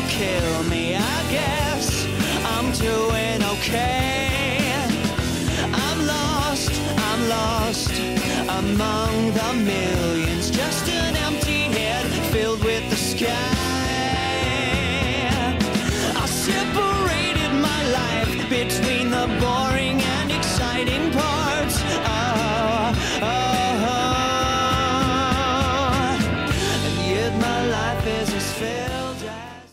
to kill me. I guess I'm doing okay. I'm lost, I'm lost among the millions. Just an empty head filled with the sky. I separated my life between the boring and exciting parts. Oh, oh. Feel